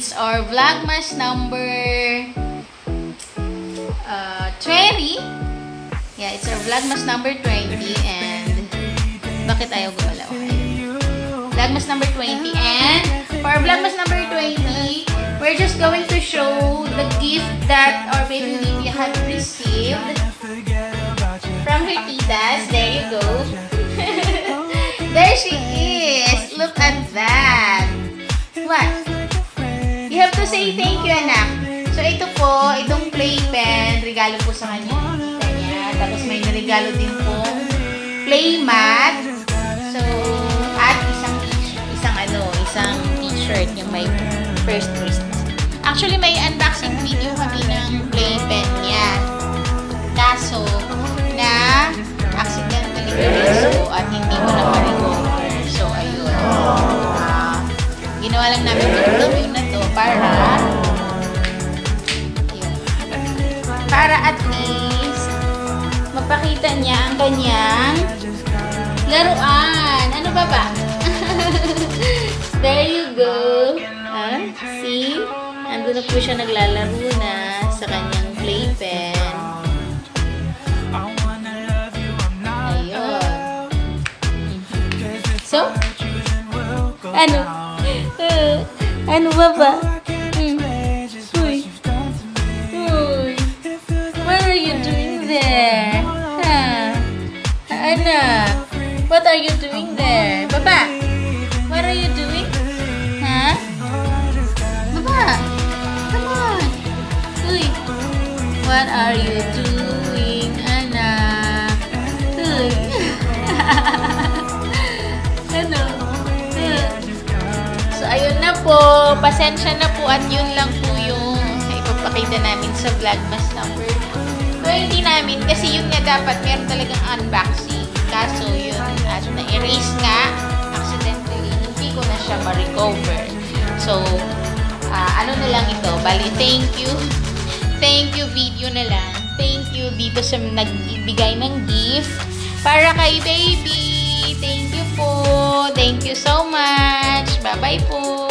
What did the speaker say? It's our Vlogmas number 20. Yeah, it's our Vlogmas number 20 and bakit ayaw gumalaw? Vlogmas number 20 and for Vlogmas number 20, we're just going to show the gift that our baby Nidia had received from her titas. There you go. There she is. Look at that. What? You have to say thank you, anak. So, ito po, itong playpen, regalo po sa kanya. Tapos may regalo din po playmat. So, at isang t-shirt yung may first Christmas. Actually, may unboxing video kami ng playpen niya. Kaso, na accidentally nabili at hindi ko na ma-recover. So, ayun. Ginawa lang namin video na to para at least mapakita niya ang kanyang laruan. Ano ba ba? There you go. See? Nandun na po siya naglalaro na sa kanyang playpen. Ayun. So? Ano? Ano ba ba? Uy. Uy. What are you doing there? Huh? Anak, what are you doing there? Baba, what are you doing? Huh? Baba, come on. Uy. What are you doing, anak? Uy. Ayun na po, pasensya na po at yun lang po yung ipapakita namin sa Vlogmas number 20 namin kasi yun nga dapat meron talagang unboxing. Kaso yun at na-erase nga, accidentally hindi ko na siya ma-recover. So, ano na lang ito, bali thank you video na lang. Thank you dito sa nagbigay ng gift para kay baby. Thank you po. Thank you so much. Bye-bye po.